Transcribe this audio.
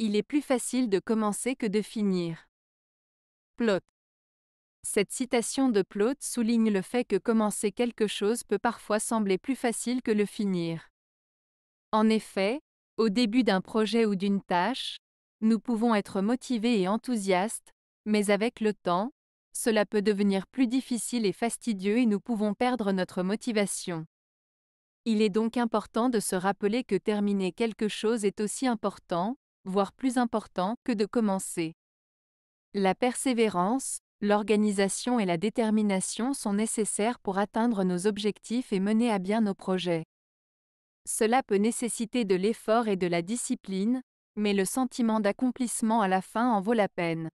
Il est plus facile de commencer que de finir. Plaute. Cette citation de Plaute souligne le fait que commencer quelque chose peut parfois sembler plus facile que le finir. En effet, au début d'un projet ou d'une tâche, nous pouvons être motivés et enthousiastes, mais avec le temps, cela peut devenir plus difficile et fastidieux et nous pouvons perdre notre motivation. Il est donc important de se rappeler que terminer quelque chose est aussi important, voire plus important, que de commencer. La persévérance, l'organisation et la détermination sont nécessaires pour atteindre nos objectifs et mener à bien nos projets. Cela peut nécessiter de l'effort et de la discipline, mais le sentiment d'accomplissement à la fin en vaut la peine.